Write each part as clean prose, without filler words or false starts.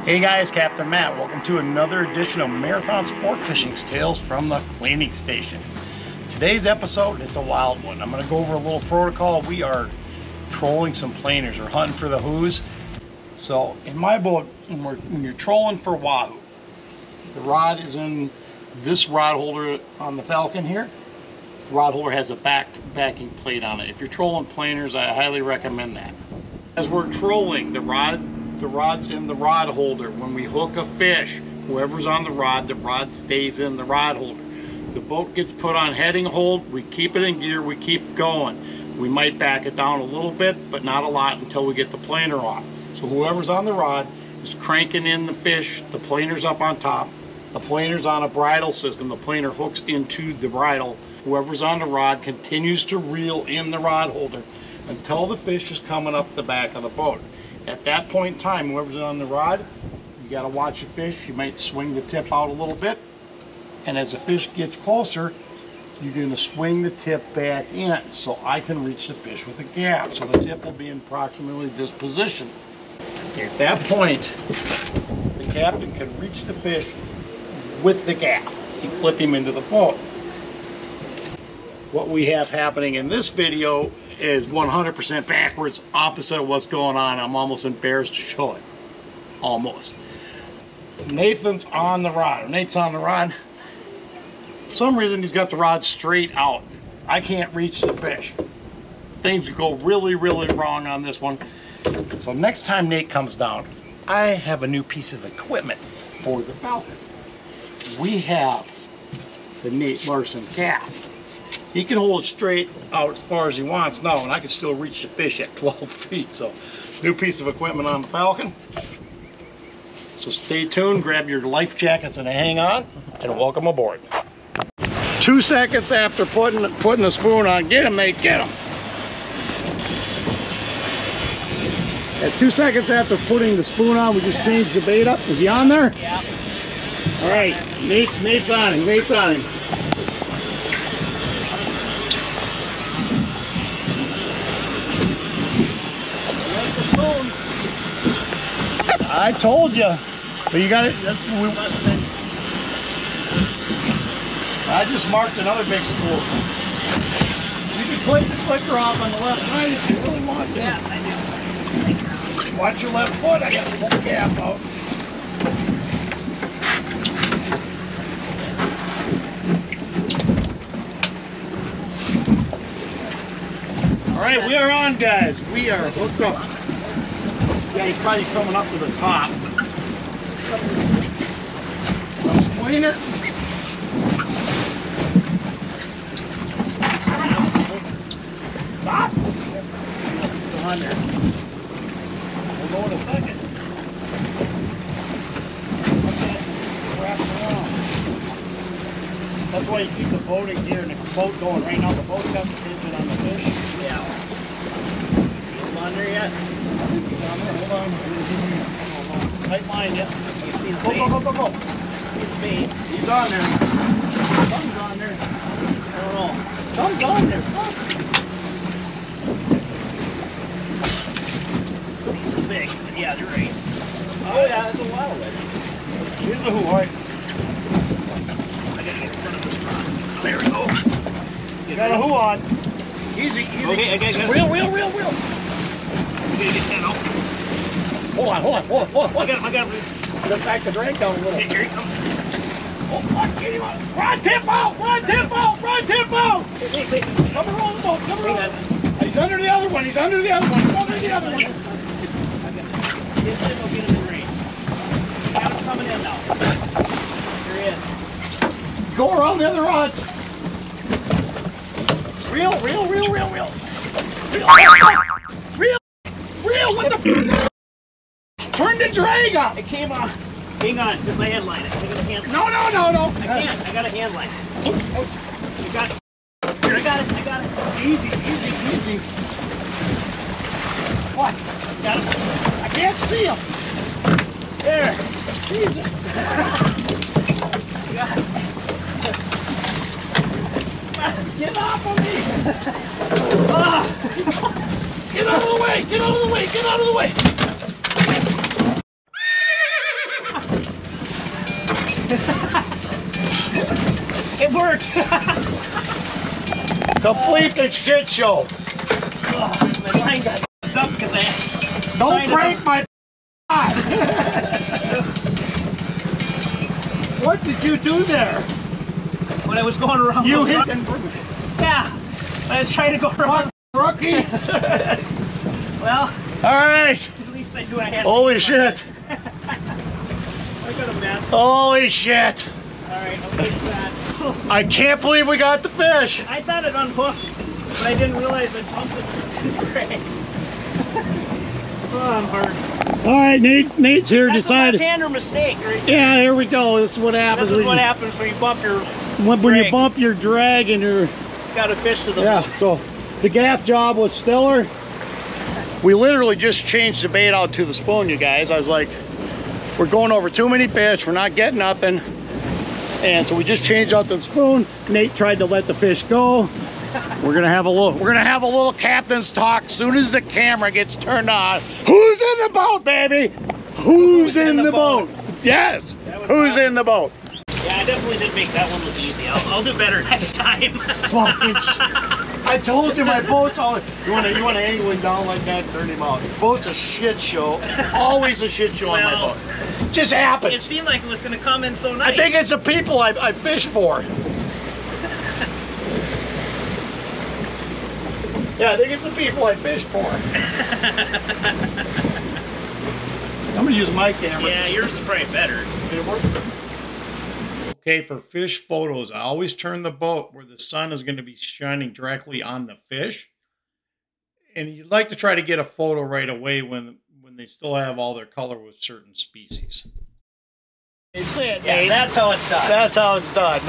Hey guys, Captain Matt. Welcome to another edition of Marathon Sport Fishing's Tales from the Cleaning Station. Today's episode, it's a wild one. I'm going to go over a little protocol. We are trolling some planers or hunting for the Whoos. So in my boat, when you're trolling for Wahoo, the rod is in this rod holder on the Falcon here. The rod holder has a backing plate on it. If you're trolling planers, I highly recommend that. As we're trolling, the rod's in the rod holder. When we hook a fish, whoever's on the rod stays in the rod holder. The boat gets put on heading hold, we keep it in gear, we keep going. We might back it down a little bit, but not a lot until we get the planer off. So whoever's on the rod is cranking in the fish, the planer's up on top, the planer's on a bridle system, the planer hooks into the bridle. Whoever's on the rod continues to reel in the rod holder until the fish is coming up the back of the boat. At that point in time, whoever's on the rod, you got to watch the fish. You might swing the tip out a little bit. And as the fish gets closer, you're going to swing the tip back in so I can reach the fish with a gaff. So the tip will be in approximately this position. At that point, the captain can reach the fish with the gaff and flip him into the boat. What we have happening in this video is 100% backwards, opposite of what's going on. I'm almost embarrassed to show it. Almost. Nathan's on the rod. Nate's on the rod. For some reason, he's got the rod straight out. I can't reach the fish. Things go really, really wrong on this one. So next time Nate comes down, I have a new piece of equipment for the Falcon. We have the Nate Larson gaff. He can hold it straight out as far as he wants now, and I can still reach the fish at 12 feet. So, new piece of equipment on the Falcon. So stay tuned, grab your life jackets and hang on, and welcome aboard. 2 seconds after putting the spoon on, get him, Nate, get him. At 2 seconds after putting the spoon on, we just changed the bait up. Is he on there? Yeah. All right, Nate's on him, Nate's on him. I told you, but you got it. I just marked another big spool. You can click the clicker off on the left side if you really want to. Yeah, I do. Watch your left foot. I got the whole gaff out. All right, we are on, guys. We are hooked up. Yeah, he's probably coming up to the top. Let's clean it. Stop! Still on there. We'll go in a second. Okay, wrap it around. That's why you keep the boat in gear and the boat going. Right now the boat's got the engine on the fish. Yeah. It's on there yet? Hold on. Tight line, yep. You see the bait. Go, go, go, go, go. See the bait. He's on there. Something's on there. I don't know. Something's on there. He's too big. Yeah, they're right. Oh, yeah, that's a wild one. Here's the Wahoo, right? I gotta get in front of this rod. There we go. You got a Wahoo on. Easy, easy. Okay, okay. Reel. We gotta get that out. Hold on. I got him. Let's back the drag down a little. Here he comes. Oh, fuck, get him out. Rod tip out! Wait. Come around the boat. He's under the other one. I got him. This time we'll get him in range. I got him coming in now. Here he is. Go around the other rods. Reel. What the? Turn the drag up! It came off. Hang on, just my hand line it. I got a hand line. No. I can't. I got a hand line. Oh. You got it. I got it. Easy. What? Got him. I can't see him. There. Jesus. Get off of me! Get out of the way! It worked! Completely shit show! Oh, my line got stuck in that. Don't break my eye! What did you do there? When I was going around you hit and yeah! When I was trying to go around rookie! Well... Alright! At least I do what I had to do. Holy shit! I got a mess. Holy shit! Alright, I'll take that. I can't believe we got the fish! I thought it unhooked, but I didn't realize I pumped it. Oh, I'm hurt. Alright, Nate's here decided. That's a left-hander mistake right there. Yeah, here we go. This is what happens. This is what happens when you bump your drag. When you bump your drag and you're... Got a fish to the... Yeah, so the gaff job was stellar. We literally just changed the bait out to the spoon, you guys. I was like, we're going over too many fish. We're not getting nothing. And so we just changed out the spoon. Nate tried to let the fish go. We're gonna have a little captain's talk as soon as the camera gets turned on. Who's in the boat, baby? Who's in the boat? Yes. Who's in the boat? Yeah, I definitely didn't make that one look easy. I'll do better next time. Fucking shit. I told you my boat's all... You wanna angle him down like that and turn him out. Boat's a shit show. Always a shit show on my boat. Just happened. It seemed like it was gonna come in so nice. I think it's the people I fish for. Yeah, I think it's the people I fish for. I'm gonna use my camera. Yeah, yours is probably better. Did it work? Okay, for fish photos, I always turn the boat where the sun is going to be shining directly on the fish. And you'd like to try to get a photo right away when they still have all their color with certain species. You see it, Nate? Yeah, that's how it's done. That's how it's done.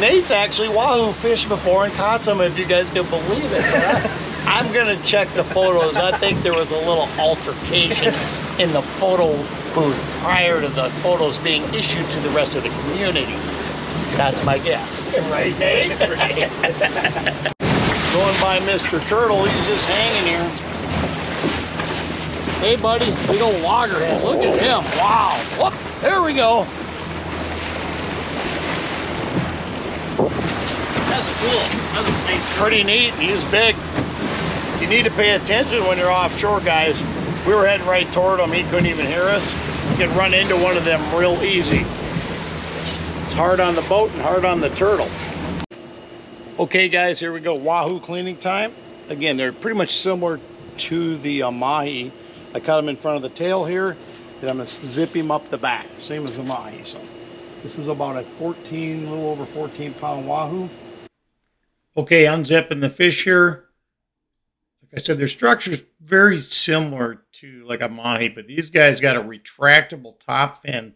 Nate's actually Wahoo fished before in consummate, if you guys can believe it. I'm going to check the photos. I think there was a little altercation in the photo booth prior to the photos being issued to the rest of the community. That's my guess. Right, Nate? Right. Going by Mr. Turtle, he's just hanging here. Hey, buddy, we go loggerhead. Look at him. Wow. Whoop. There we go. That's a cool. That's a nice. Pretty neat. He's big. You need to pay attention when you're offshore, guys. We were heading right toward him. He couldn't even hear us. You could run into one of them real easy. It's hard on the boat and hard on the turtle. Okay, guys, here we go. Wahoo cleaning time. Again, they're pretty much similar to the Amahi. I cut them in front of the tail here, and I'm going to zip him up the back, same as the Amahi. So this is about a little over 14-pound Wahoo. Okay, unzipping the fish here. I said their structure is very similar to like a mahi, but these guys got a retractable top fin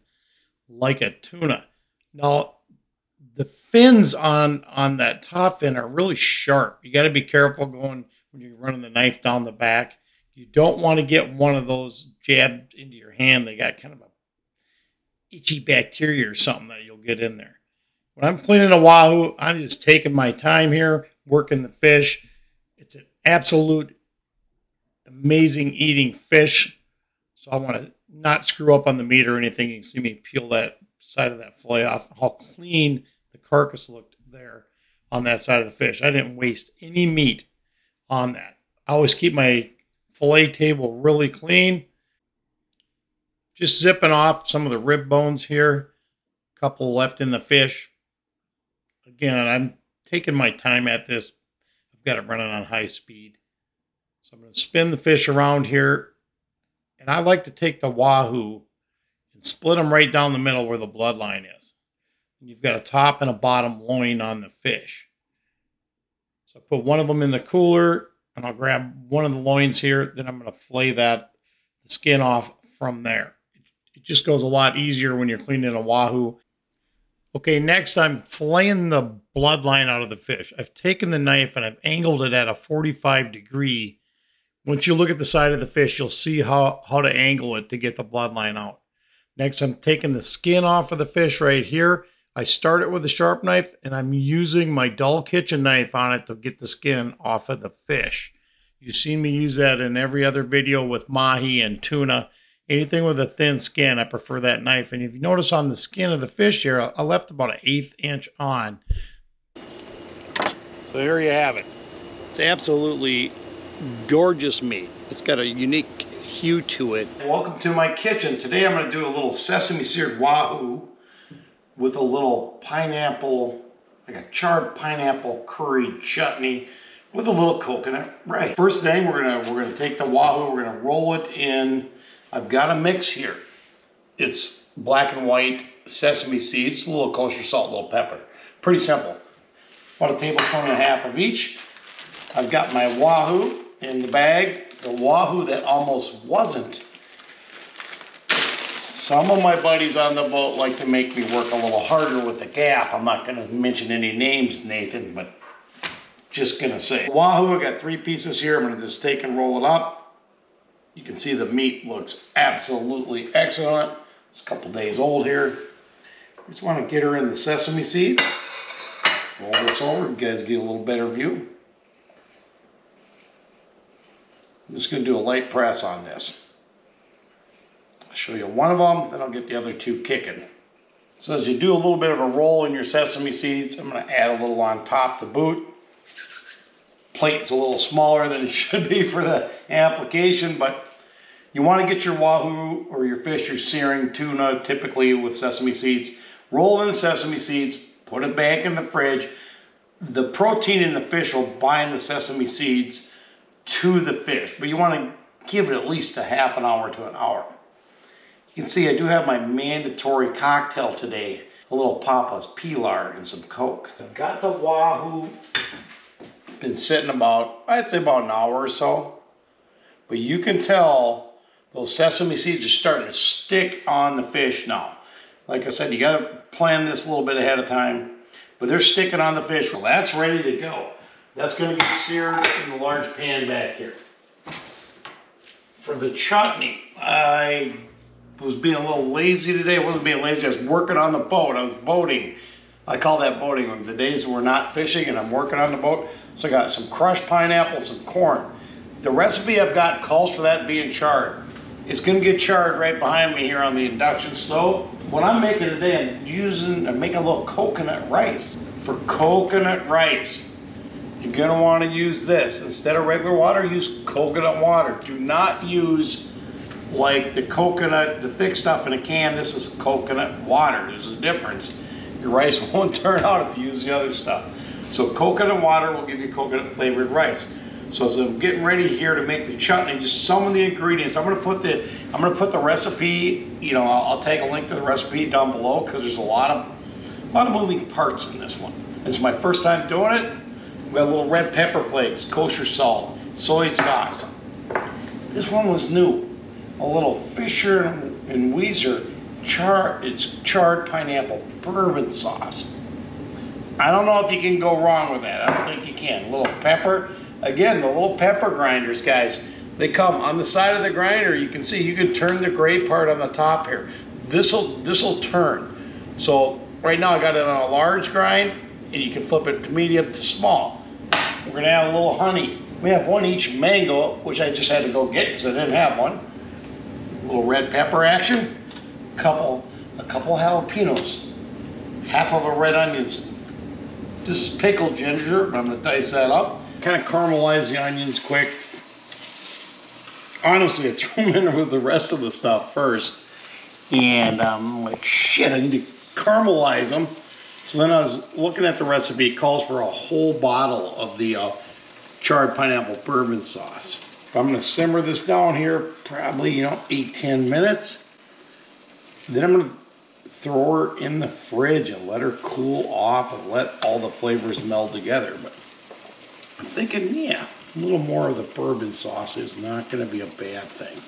like a tuna. Now, the fins on that top fin are really sharp. You got to be careful when you're running the knife down the back. You don't want to get one of those jabbed into your hand. They got kind of a itchy bacteria or something that you'll get in there. When I'm cleaning a Wahoo, I'm just taking my time here, working the fish. It's an absolute amazing eating fish, so I want to not screw up on the meat or anything. You can see me peel that side of that fillet off, how clean the carcass looked there on that side of the fish. I didn't waste any meat on that. I always keep my fillet table really clean. Just zipping off some of the rib bones here, a couple left in the fish. Again, I'm taking my time at this. Got it running on high speed. So I'm going to spin the fish around here. And I like to take the Wahoo and split them right down the middle where the bloodline is. And you've got a top and a bottom loin on the fish. So I put one of them in the cooler and I'll grab one of the loins here. Then I'm going to fillet the skin off from there. It just goes a lot easier when you're cleaning a Wahoo. Okay, next I'm filleting the bloodline out of the fish. I've taken the knife and I've angled it at a 45 degree. Once you look at the side of the fish, you'll see how to angle it to get the bloodline out. Next, I'm taking the skin off of the fish right here. I start it with a sharp knife and I'm using my dull kitchen knife on it to get the skin off of the fish. You've seen me use that in every other video with mahi and tuna. Anything with a thin skin, I prefer that knife. And if you notice on the skin of the fish here, I left about an 1/8 inch on. So there you have it. It's absolutely gorgeous meat. It's got a unique hue to it. Welcome to my kitchen. Today I'm going to do a little sesame seared wahoo with a little pineapple, like a charred pineapple curry chutney with a little coconut rice. First thing, we're gonna take the wahoo, we're gonna roll it in. I've got a mix here. It's black and white sesame seeds, a little kosher salt, a little pepper. Pretty simple. About a 1.5 tablespoons of each. I've got my wahoo in the bag, the wahoo that almost wasn't. Some of my buddies on the boat like to make me work a little harder with the gaff. I'm not gonna mention any names, Nathan, but just gonna say. Wahoo, I got 3 pieces here. I'm gonna just take and roll it up. You can see the meat looks absolutely excellent. It's a couple days old here. Just wanna get her in the sesame seeds. Roll this over, you guys get a little better view. I'm just gonna do a light press on this. I'll show you one of them, then I'll get the other 2 kicking. So as you do a little bit of a roll in your sesame seeds, I'm gonna add a little on top to boot. Plate's a little smaller than it should be for the application, but you wanna get your wahoo or your fish you're searing, tuna, typically with sesame seeds. Roll in the sesame seeds, put it back in the fridge. The protein in the fish will bind the sesame seeds to the fish, but you wanna give it at least a ½ hour to an hour. You can see I do have my mandatory cocktail today, a little Papa's Pilar and some Coke. I've got the wahoo. It's been sitting about, I'd say about an hour or so. But you can tell those sesame seeds are starting to stick on the fish now. Like I said, you gotta plan this a little bit ahead of time, but they're sticking on the fish. Well, that's ready to go. That's gonna get seared in the large pan back here. For the chutney, I was being a little lazy today. I wasn't being lazy, I was working on the boat. I was boating. I call that boating on the days we're not fishing and I'm working on the boat. So I got some crushed pineapple, some corn. The recipe I've got calls for that being charred. It's gonna get charred right behind me here on the induction stove. What I'm making today, I'm making a little coconut rice. For coconut rice, you're gonna wanna use this. Instead of regular water, use coconut water. Do not use like the coconut, the thick stuff in a can. This is coconut water, there's a difference. Your rice won't turn out if you use the other stuff. So coconut water will give you coconut flavored rice. So as I'm getting ready here to make the chutney, just some of the ingredients. I'm gonna put the recipe, you know, I'll tag a link to the recipe down below because there's a lot of moving parts in this one. It's my first time doing it. We got a little red pepper flakes, kosher salt, soy sauce. This one was new. A little Fischer and Wieser. It's charred pineapple bourbon sauce. I don't know if you can go wrong with that. I don't think you can. A little pepper. Again, the little pepper grinders, guys, they come on the side of the grinder. You can see you can turn the gray part on the top here. This'll turn. So right now I got it on a large grind and you can flip it to medium to small. We're gonna add a little honey. We have 1 each mango, which I just had to go get because I didn't have one. A little red pepper action. A couple jalapenos, ½ red onions. This is pickled ginger, but I'm gonna dice that up. Kind of caramelize the onions quick. Honestly, I threw them in with the rest of the stuff first. And I'm like, shit, I need to caramelize them. So then I was looking at the recipe. It calls for a whole bottle of the charred pineapple bourbon sauce. I'm gonna simmer this down here, probably, you know, 8-10 minutes. Then I'm gonna throw her in the fridge and let her cool off and let all the flavors meld together. But I'm thinking, yeah, a little more of the bourbon sauce is not gonna be a bad thing.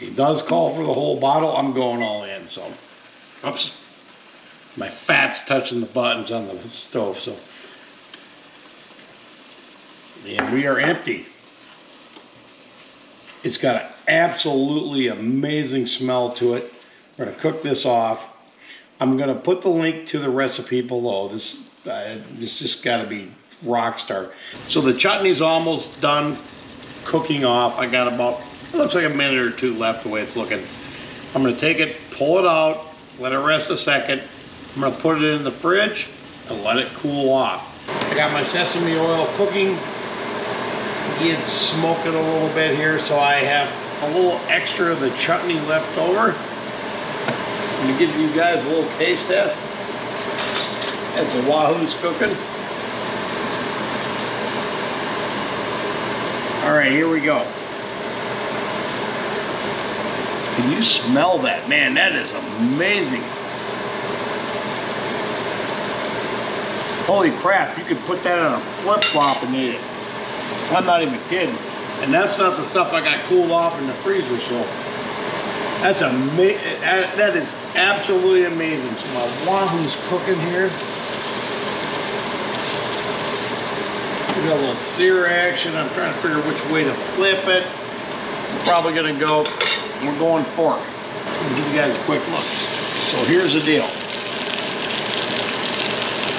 It does call for the whole bottle. I'm going all in, so. Oops, my fat's touching the buttons on the stove, so. And we are empty. It's got an absolutely amazing smell to it. We're gonna cook this off. I'm gonna put the link to the recipe below. This just gotta be rock star. So the chutney's almost done. cooking off. I got about, it looks like a minute or two left the way it's looking. I'm gonna take it, pull it out, let it rest a second. I'm gonna put it in the fridge and let it cool off. I got my sesame oil cooking. It's smoking a little bit here, so I have a little extra of the chutney left over. I'm gonna give you guys a little taste test as the Wahoo's cooking. All right, here we go. Can you smell that? Man, that is amazing. Holy crap, you could put that on a flip-flop and eat it. I'm not even kidding. And that's not the stuff I got cooled off in the freezer, so. That's amazing. That is absolutely amazing. So my Wahoo's cooking here. We got a little sear action. I'm trying to figure which way to flip it. I'm probably gonna go, we're going fork. Let me give you guys a quick look. So here's the deal.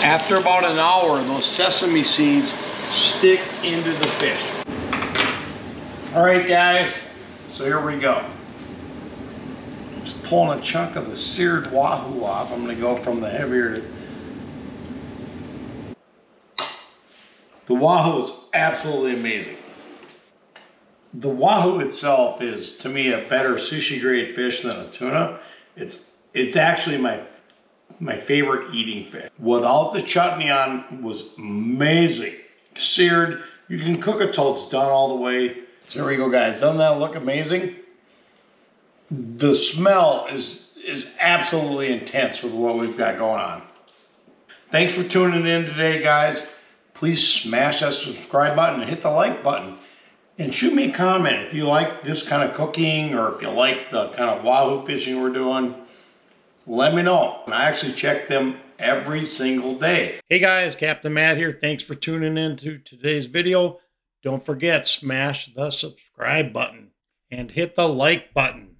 After about an hour, those sesame seeds stick into the fish. All right, guys, so here we go. I'm just pulling a chunk of the seared Wahoo off. I'm gonna go from the heavier to... The Wahoo is absolutely amazing. The Wahoo itself is, to me, a better sushi grade fish than a tuna. It's actually my favorite eating fish. Without the chutney on, was amazing. Seared, you can cook it till it's done all the way. So here we go, guys. Doesn't that look amazing? The smell is absolutely intense with what we've got going on. Thanks for tuning in today, guys. Please smash that subscribe button and hit the like button. And shoot me a comment if you like this kind of cooking or if you like the kind of Wahoo fishing we're doing. Let me know. I actually check them every single day. Hey guys, Captain Matt here. Thanks for tuning in to today's video. Don't forget, smash the subscribe button and hit the like button.